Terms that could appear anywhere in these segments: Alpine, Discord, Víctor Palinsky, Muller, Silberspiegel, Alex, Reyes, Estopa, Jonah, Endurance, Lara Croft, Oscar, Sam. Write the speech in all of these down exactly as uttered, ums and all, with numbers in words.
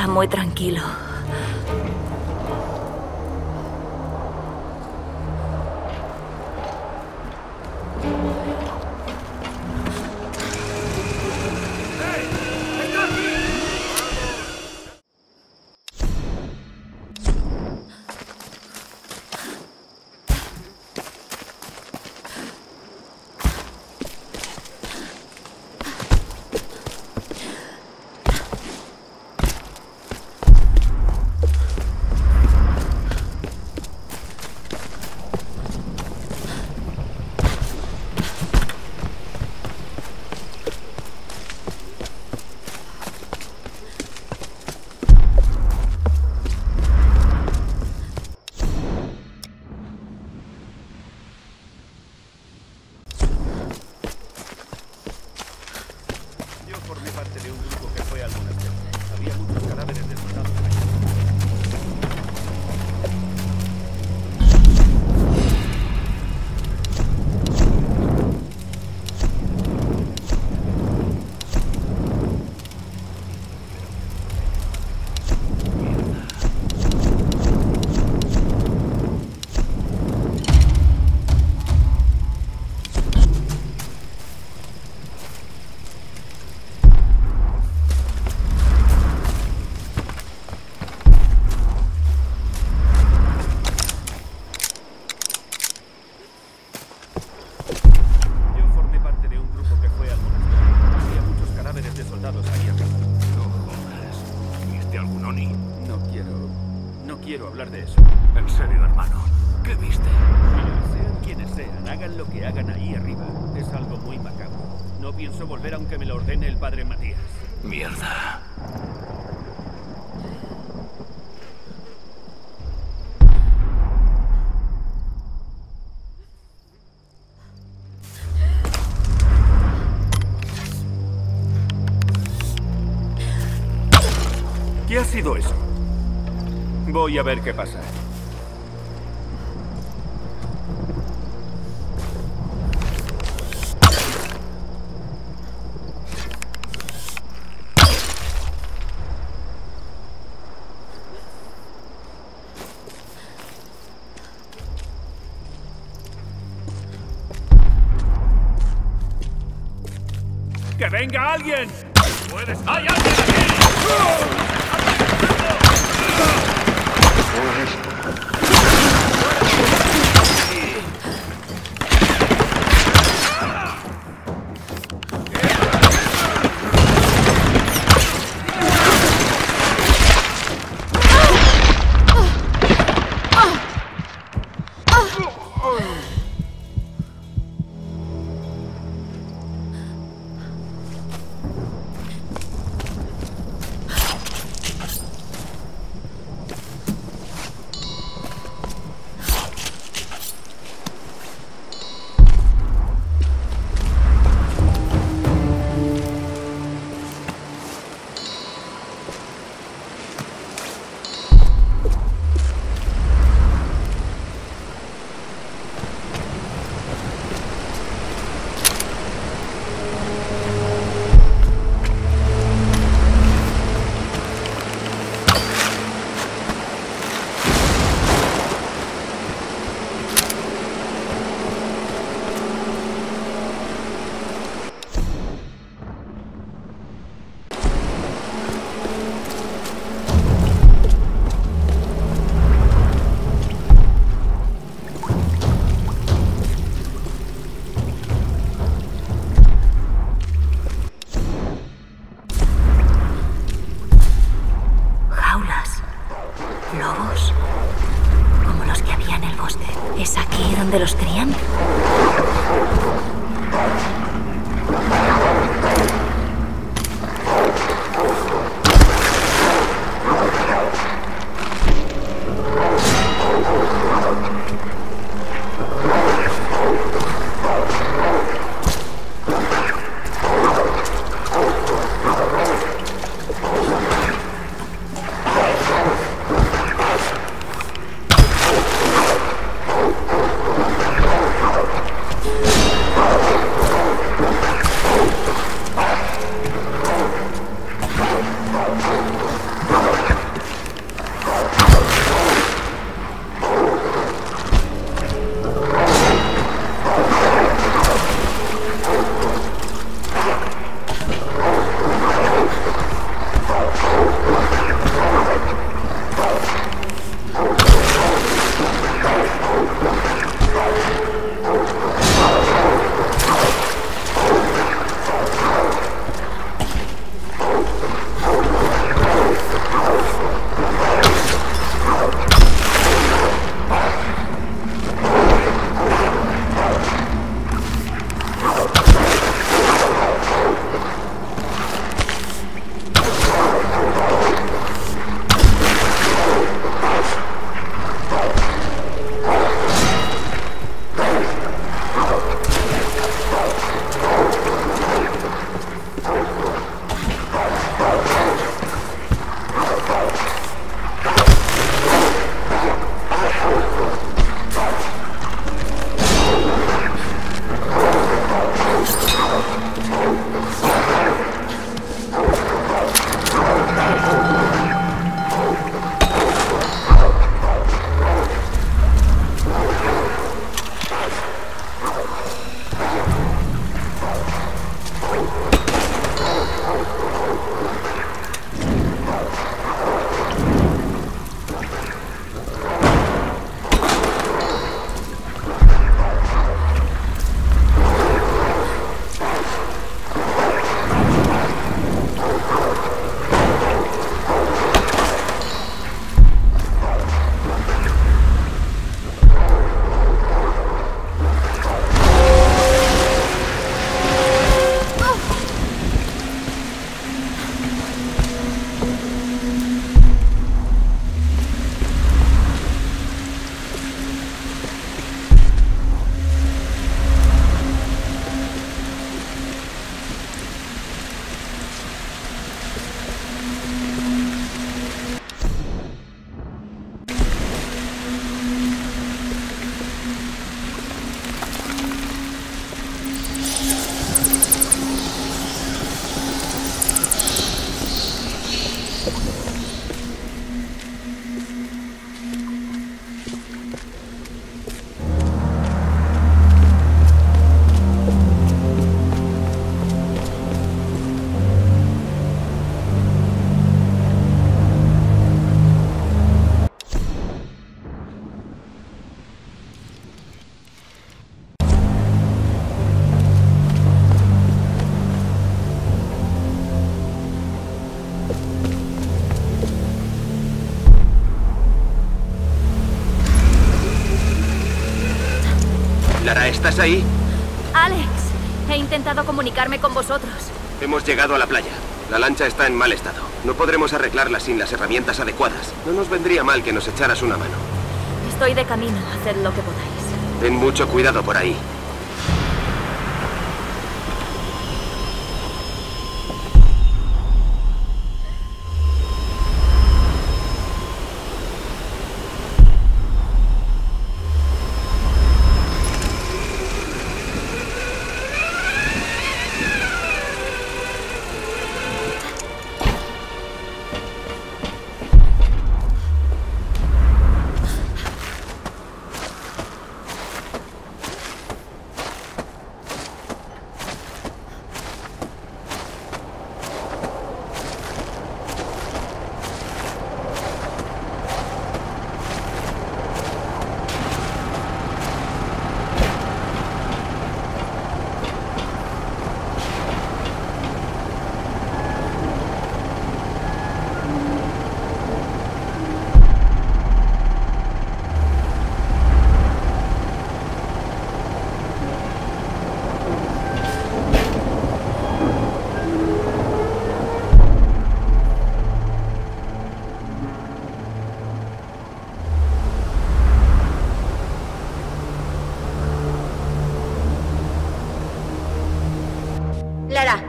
Está muy tranquilo. ¿Qué ha sido eso? Voy a ver qué pasa. ¡Que venga alguien! ¡Puedes! ¡Hay alguien aquí! ¿Estás ahí? Alex, he intentado comunicarme con vosotros. Hemos llegado a la playa. La lancha está en mal estado. No podremos arreglarla sin las herramientas adecuadas. No nos vendría mal que nos echaras una mano. Estoy de camino. Haced lo que podáis. Ten mucho cuidado por ahí.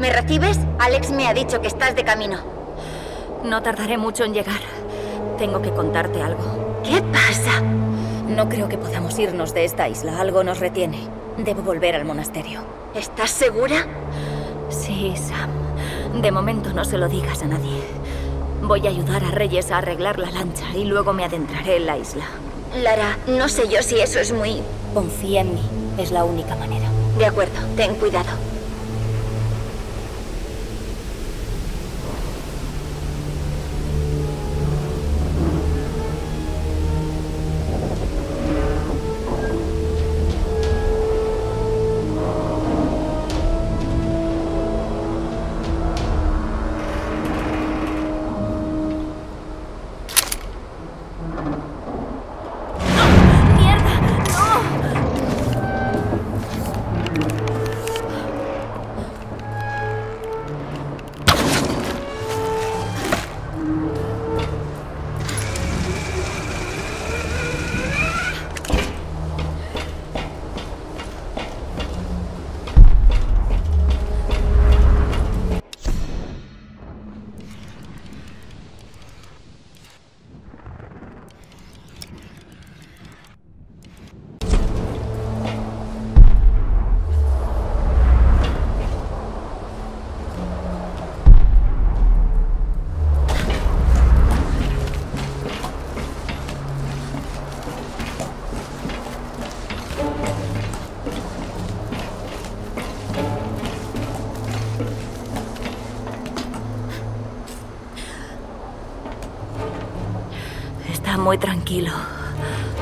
¿Me recibes? Alex me ha dicho que estás de camino. No tardaré mucho en llegar. Tengo que contarte algo. ¿Qué pasa? No creo que podamos irnos de esta isla. Algo nos retiene. Debo volver al monasterio. ¿Estás segura? Sí, Sam. De momento no se lo digas a nadie. Voy a ayudar a Reyes a arreglar la lancha y luego me adentraré en la isla. Lara, no sé yo si eso es muy... Confía en mí. Es la única manera. De acuerdo. Ten cuidado. Muy tranquilo. ¡Vamos!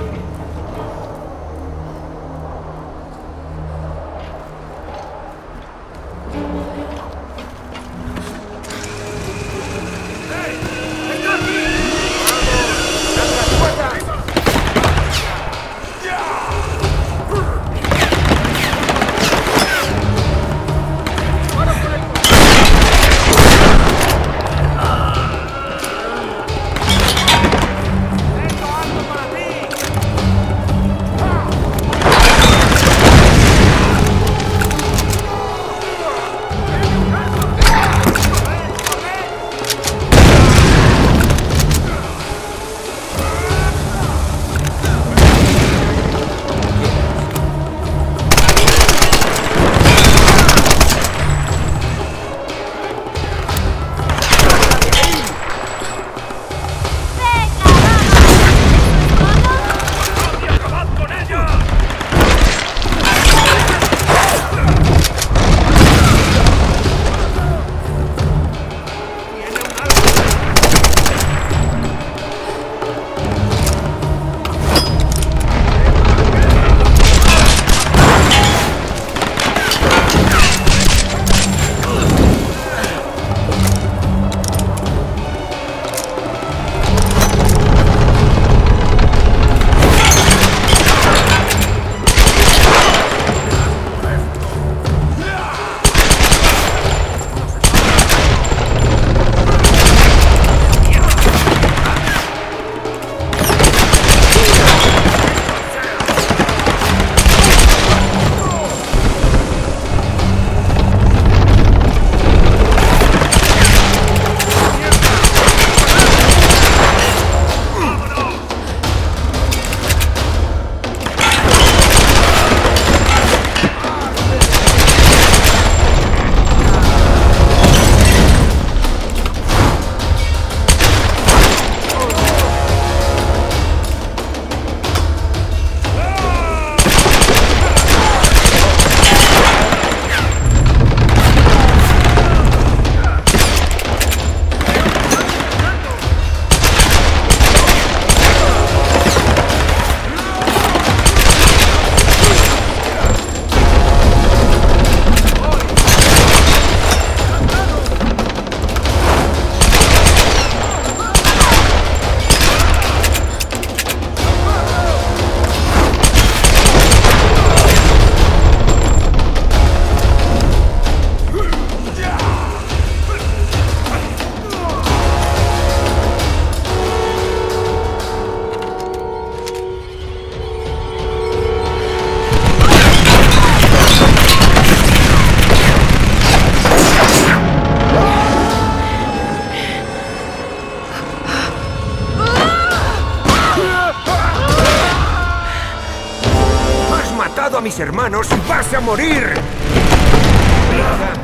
mis hermanos y vas a morir.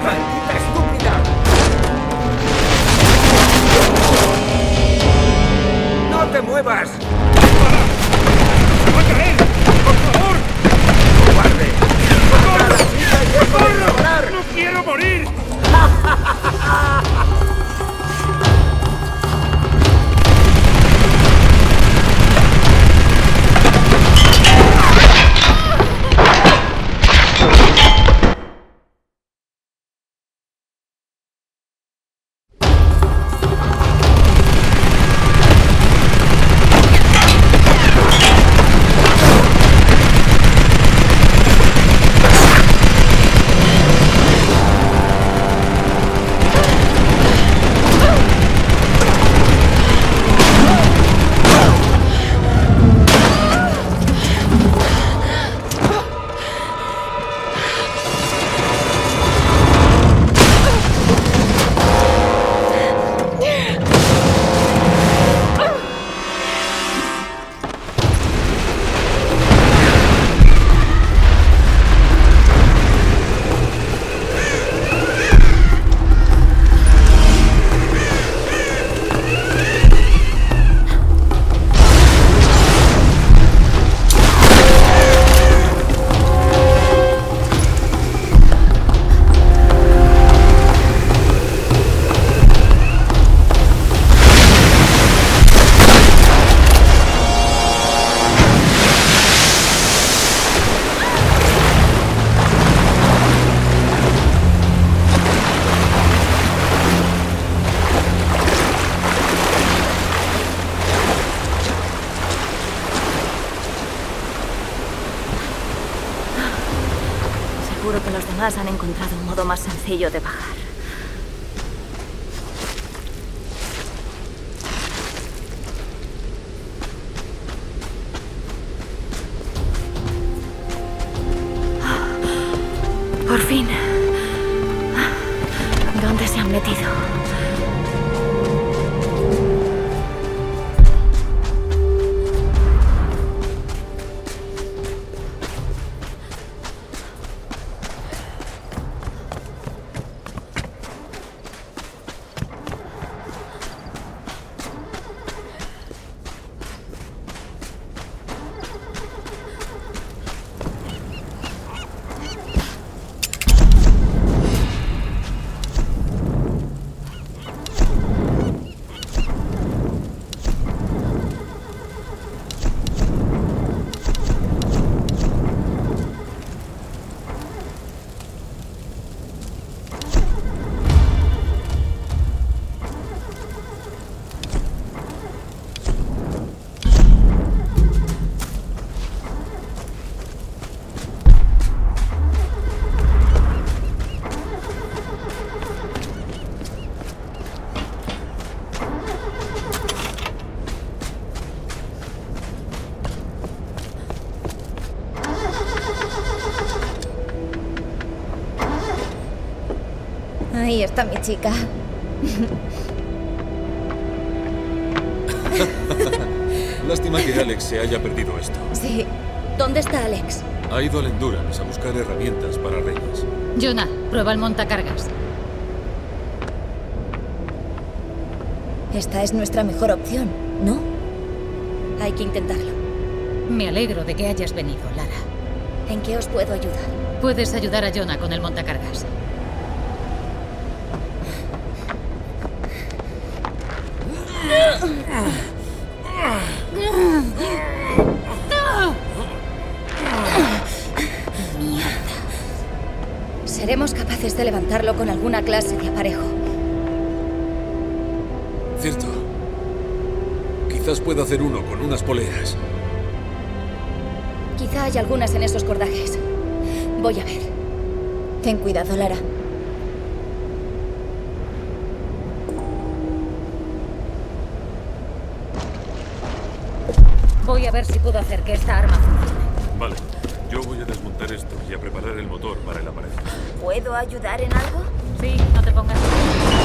¡Maldita estúpida! ¡No te muevas! ¡Para! ¡Mata a él! ¡Por favor! ¡Cobarde! ¡Socorro! ¡Socorro! ¡No quiero morir! Han encontrado un modo más sencillo de bajar. Por fin. ¿Dónde se han metido? Ahí está mi chica. Lástima que Alex se haya perdido esto. Sí. ¿Dónde está Alex? Ha ido al Endurance a buscar herramientas para Reyes. Jonah, prueba el montacargas. Esta es nuestra mejor opción, ¿no? Hay que intentarlo. Me alegro de que hayas venido, Lara. ¿En qué os puedo ayudar? Puedes ayudar a Jonah con el montacargas. Seremos capaces de levantarlo con alguna clase de aparejo. Cierto. Quizás pueda hacer uno con unas poleas. Quizá hay algunas en esos cordajes. Voy a ver. Ten cuidado, Lara. Voy a ver si puedo hacer que esta arma funcione. Vale. Yo voy a desmontar esto y a preparar el motor para el aparato. ¿Puedo ayudar en algo? Sí, no te pongas...